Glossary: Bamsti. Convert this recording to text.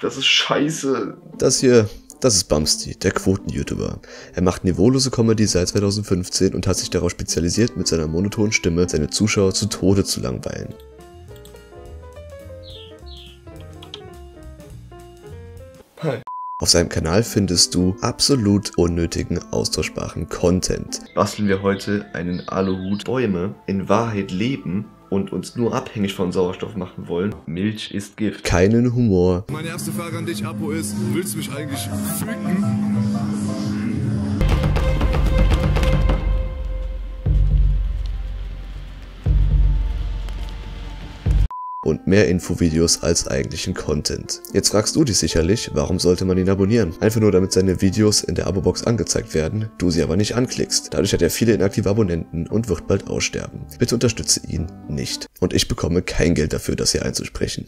Das ist scheiße. Das hier, das ist Bamsti, der Quoten-YouTuber. Er macht niveaulose Comedy seit 2015 und hat sich darauf spezialisiert, mit seiner monotonen Stimme seine Zuschauer zu Tode zu langweilen. Hi. Auf seinem Kanal findest du absolut unnötigen austauschbaren Content. Basteln wir heute einen Aluhut, Bäume in Wahrheit leben und uns nur abhängig von Sauerstoff machen wollen. Milch ist Gift. Keinen Humor. Meine erste Frage an dich, Apo, ist, willst du mich eigentlich ficken? Und mehr Infovideos als eigentlichen Content. Jetzt fragst du dich sicherlich, warum sollte man ihn abonnieren? Einfach nur damit seine Videos in der Abo-Box angezeigt werden, du sie aber nicht anklickst. Dadurch hat er viele inaktive Abonnenten und wird bald aussterben. Bitte unterstütze ihn nicht. Und ich bekomme kein Geld dafür, das hier einzusprechen.